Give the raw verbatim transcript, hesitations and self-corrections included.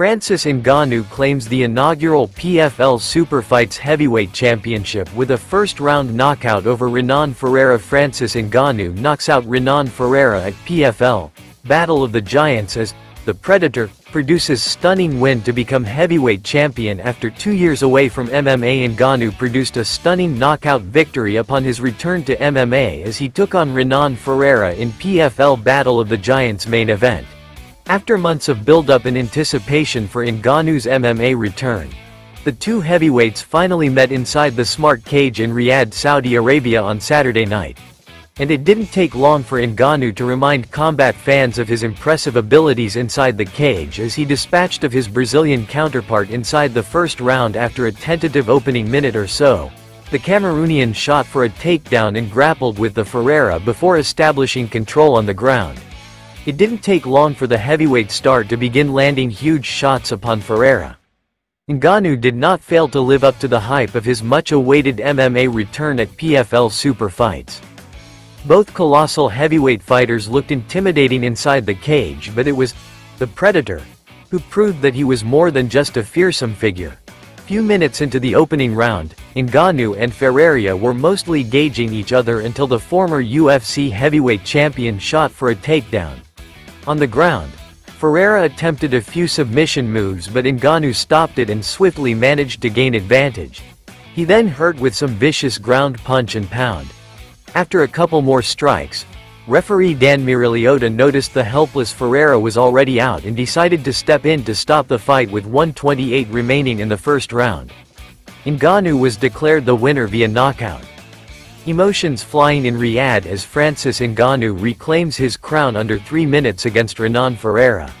Francis Ngannou claims the inaugural P F L Super Fights Heavyweight Championship with a first-round knockout over Renan Ferreira. Francis Ngannou knocks out Renan Ferreira at P F L, Battle of the Giants, as the Predator produces stunning win to become heavyweight champion after two years away from M M A. Ngannou produced a stunning knockout victory upon his return to M M A as he took on Renan Ferreira in P F L Battle of the Giants main event. After months of build-up and anticipation for Ngannou's M M A return, the two heavyweights finally met inside the smart cage in Riyadh, Saudi Arabia on Saturday night. And it didn't take long for Ngannou to remind combat fans of his impressive abilities inside the cage as he dispatched of his Brazilian counterpart inside the first round after a tentative opening minute or so. The Cameroonian shot for a takedown and grappled with the Ferreira before establishing control on the ground. It didn't take long for the heavyweight star to begin landing huge shots upon Ferreira. Ngannou did not fail to live up to the hype of his much-awaited M M A return at P F L Super Fights. Both colossal heavyweight fighters looked intimidating inside the cage, but it was the Predator who proved that he was more than just a fearsome figure. Few minutes into the opening round, Ngannou and Ferreira were mostly gauging each other until the former U F C heavyweight champion shot for a takedown. On the ground, Ferreira attempted a few submission moves, but Ngannou stopped it and swiftly managed to gain advantage. He then hurt with some vicious ground punch and pound. After a couple more strikes, referee Dan Mirilota noticed the helpless Ferreira was already out and decided to step in to stop the fight with one twenty-eight remaining in the first round. Ngannou was declared the winner via knockout. Emotions flying in Riyadh as Francis Ngannou reclaims his crown under three minutes against Renan Ferreira.